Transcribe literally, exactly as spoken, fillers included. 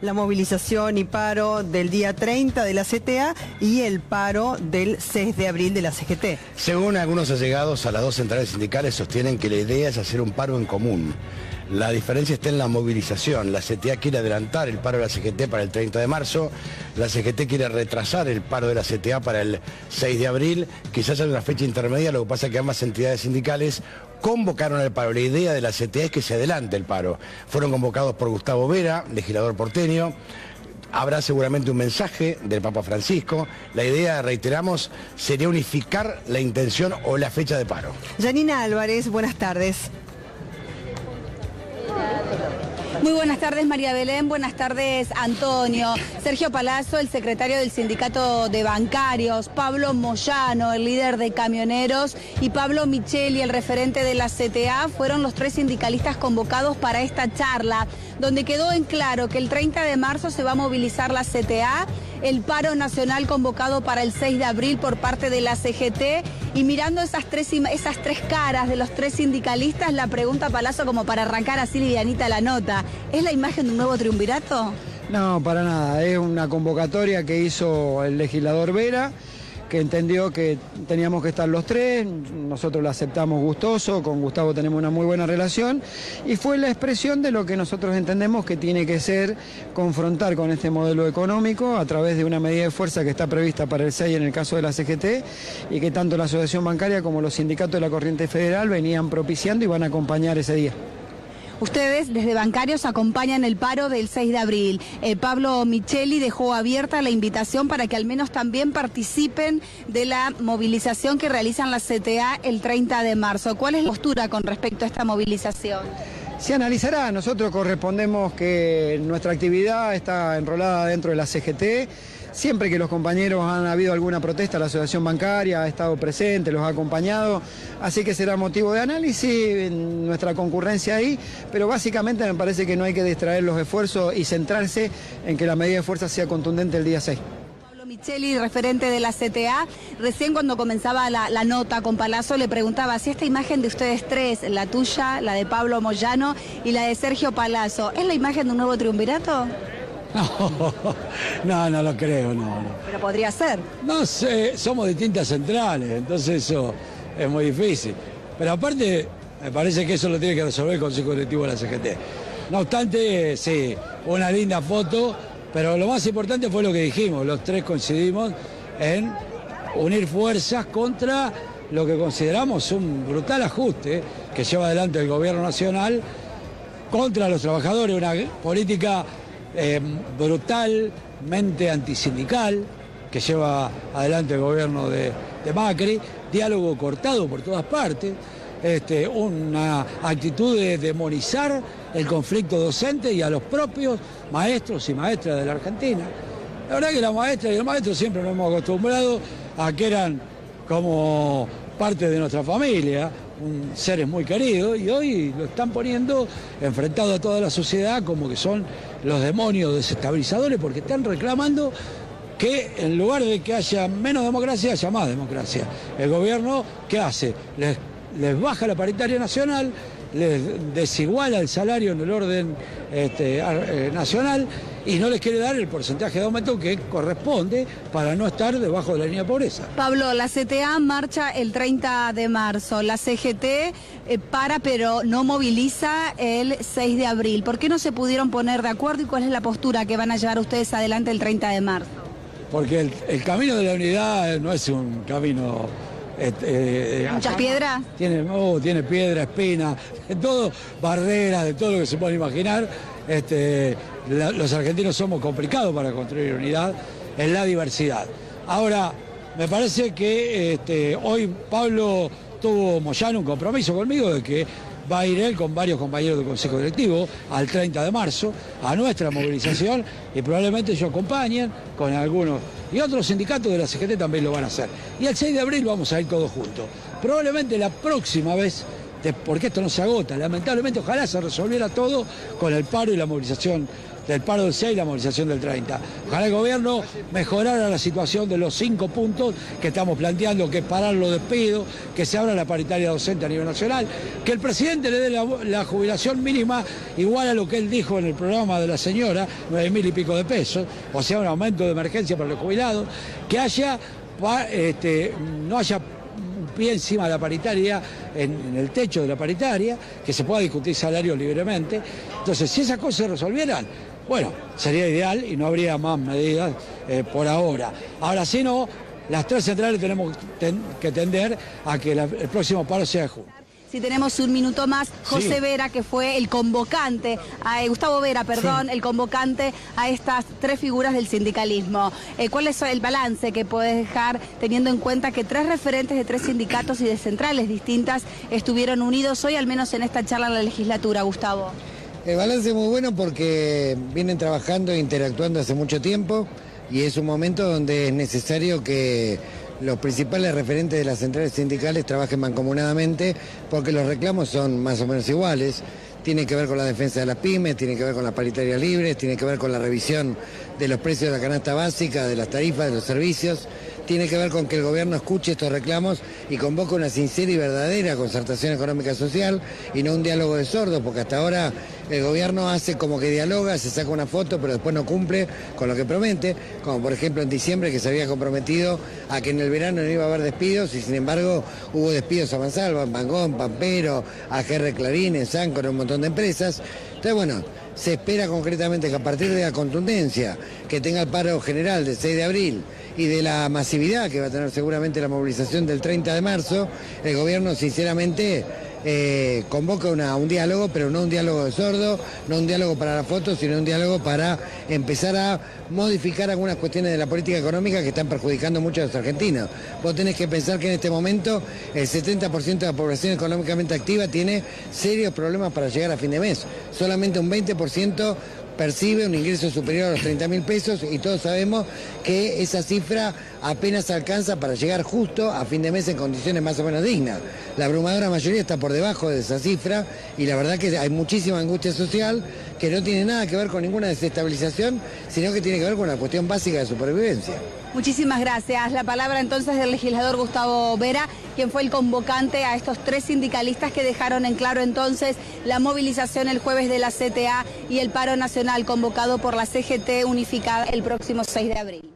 La movilización y paro del día treinta de la C T A y el paro del seis de abril de la C G T. Según algunos allegados a las dos centrales sindicales, sostienen que la idea es hacer un paro en común. La diferencia está en la movilización. La C T A quiere adelantar el paro de la C G T para el treinta de marzo. La C G T quiere retrasar el paro de la C T A para el seis de abril. Quizás haya una fecha intermedia, lo que pasa es que ambas entidades sindicales convocaron al paro. La idea de la C T A es que se adelante el paro. Fueron convocados por Gustavo Vera, legislador porteño. Habrá seguramente un mensaje del Papa Francisco. La idea, reiteramos, sería unificar la intención o la fecha de paro. Janina Álvarez, buenas tardes. Muy buenas tardes, María Belén, buenas tardes, Antonio. Sergio Palazzo, el secretario del Sindicato de Bancarios, Pablo Moyano, el líder de camioneros, y Pablo Micheli, el referente de la C T A, fueron los tres sindicalistas convocados para esta charla, donde quedó en claro que el treinta de marzo se va a movilizar la C T A, el paro nacional convocado para el seis de abril por parte de la C G T, y mirando esas tres, esas tres caras de los tres sindicalistas, la pregunta, Palazzo, como para arrancar así livianita la nota, ¿es la imagen de un nuevo triunvirato? No, para nada, es una convocatoria que hizo el legislador Vera, que entendió que teníamos que estar los tres, nosotros la aceptamos gustoso, con Gustavo tenemos una muy buena relación, y fue la expresión de lo que nosotros entendemos que tiene que ser confrontar con este modelo económico a través de una medida de fuerza que está prevista para el seis en el caso de la C G T, y que tanto la Asociación Bancaria como los sindicatos de la Corriente Federal venían propiciando y van a acompañar ese día. Ustedes, desde Bancarios, acompañan el paro del seis de abril. Eh, Pablo Micheli dejó abierta la invitación para que al menos también participen de la movilización que realizan la C T A el treinta de marzo. ¿Cuál es la postura con respecto a esta movilización? Se analizará. Nosotros correspondemos que nuestra actividad está enrolada dentro de la C G T. Siempre que los compañeros han habido alguna protesta, la Asociación Bancaria ha estado presente, los ha acompañado, así que será motivo de análisis nuestra concurrencia ahí, pero básicamente me parece que no hay que distraer los esfuerzos y centrarse en que la medida de fuerza sea contundente el día seis. Micheli, referente de la C T A, recién cuando comenzaba la, la nota con Palazzo le preguntaba si esta imagen de ustedes tres, la tuya, la de Pablo Moyano y la de Sergio Palazzo, ¿es la imagen de un nuevo triunvirato? No, no, no lo creo, no, no. ¿Pero podría ser? No sé, somos distintas centrales, entonces eso es muy difícil. Pero aparte, me parece que eso lo tiene que resolver el Consejo Directivo de la C G T. No obstante, sí, una linda foto, pero lo más importante fue lo que dijimos, los tres coincidimos en unir fuerzas contra lo que consideramos un brutal ajuste que lleva adelante el gobierno nacional contra los trabajadores, una política Eh, brutalmente antisindical que lleva adelante el gobierno de, de Macri, diálogo cortado por todas partes, este, una actitud de demonizar el conflicto docente y a los propios maestros y maestras de la Argentina. La verdad que las maestras y los maestros siempre nos hemos acostumbrado a que eran como parte de nuestra familia, un seres muy queridos, y hoy lo están poniendo enfrentado a toda la sociedad como que son los demonios desestabilizadores, porque están reclamando que en lugar de que haya menos democracia, haya más democracia. El gobierno, ¿qué hace? Les, les baja la paritaria nacional, les desiguala el salario en el orden este, eh, nacional y no les quiere dar el porcentaje de aumento que corresponde para no estar debajo de la línea de pobreza. Pablo, la C T A marcha el treinta de marzo, la C G T eh, para pero no moviliza el seis de abril. ¿Por qué no se pudieron poner de acuerdo y cuál es la postura que van a llevar ustedes adelante el treinta de marzo? Porque el, el camino de la unidad no es un camino... Este, eh, ¿Muchas piedras? Tiene, oh, tiene piedra, espina, de todo, barreras, de todo lo que se puede imaginar. Este, la, los argentinos somos complicados para construir unidad en la diversidad. Ahora, me parece que este, hoy Pablo tuvo Moyano un compromiso conmigo de que va a ir él con varios compañeros del Consejo Directivo al treinta de marzo a nuestra movilización y probablemente ellos acompañen con algunos. Y otros sindicatos de la C G T también lo van a hacer. Y el seis de abril vamos a ir todos juntos. Probablemente la próxima vez, porque esto no se agota, lamentablemente ojalá se resolviera todo con el paro y la movilización del paro del seis y la movilización del treinta. Ojalá el gobierno mejorara la situación de los cinco puntos que estamos planteando, que parar los despidos, que se abra la paritaria docente a nivel nacional, que el presidente le dé la, la jubilación mínima igual a lo que él dijo en el programa de la señora, nueve mil y pico de pesos, o sea, un aumento de emergencia para los jubilados, que haya, este, no haya pie encima de la paritaria, en, en el techo de la paritaria, que se pueda discutir salario libremente. Entonces, si esas cosas se resolvieran, bueno, sería ideal y no habría más medidas eh, por ahora. Ahora, si no, las tres centrales tenemos ten, que tender a que la, el próximo paro sea junio. Si tenemos un minuto más, José sí. Vera, que fue el convocante, eh, Gustavo Vera, perdón, sí. el convocante a estas tres figuras del sindicalismo. Eh, ¿Cuál es el balance que podés dejar teniendo en cuenta que tres referentes de tres sindicatos y de centrales distintas estuvieron unidos hoy, al menos en esta charla en la legislatura, Gustavo? El balance es muy bueno porque vienen trabajando e interactuando hace mucho tiempo y es un momento donde es necesario que los principales referentes de las centrales sindicales trabajen mancomunadamente porque los reclamos son más o menos iguales. Tiene que ver con la defensa de las pymes, tiene que ver con las paritarias libres, tiene que ver con la revisión de los precios de la canasta básica, de las tarifas, de los servicios. Tiene que ver con que el gobierno escuche estos reclamos y convoque una sincera y verdadera concertación económica social y no un diálogo de sordos, porque hasta ahora el gobierno hace como que dialoga, se saca una foto, pero después no cumple con lo que promete, como por ejemplo en diciembre que se había comprometido a que en el verano no iba a haber despidos y sin embargo hubo despidos a Mansalva, Pangón, Pampero, A G R Clarín, en Sancor, un montón de empresas. Entonces, bueno, se espera concretamente que a partir de la contundencia que tenga el paro general del seis de abril y de la masividad que va a tener seguramente la movilización del treinta de marzo, el gobierno sinceramente eh, convoca una, un diálogo, pero no un diálogo de sordo, no un diálogo para la foto, sino un diálogo para empezar a modificar algunas cuestiones de la política económica que están perjudicando mucho a los argentinos. Vos tenés que pensar que en este momento el setenta por ciento de la población económicamente activa tiene serios problemas para llegar a fin de mes. Solamente un veinte por ciento percibe un ingreso superior a los treinta mil pesos y todos sabemos que esa cifra apenas alcanza para llegar justo a fin de mes en condiciones más o menos dignas. La abrumadora mayoría está por debajo de esa cifra y la verdad que hay muchísima angustia social que no tiene nada que ver con ninguna desestabilización, sino que tiene que ver con la cuestión básica de supervivencia. Muchísimas gracias. La palabra entonces del legislador Gustavo Vera, quien fue el convocante a estos tres sindicalistas que dejaron en claro entonces la movilización el jueves de la C T A y el paro nacional convocado por la C G T unificada el próximo seis de abril.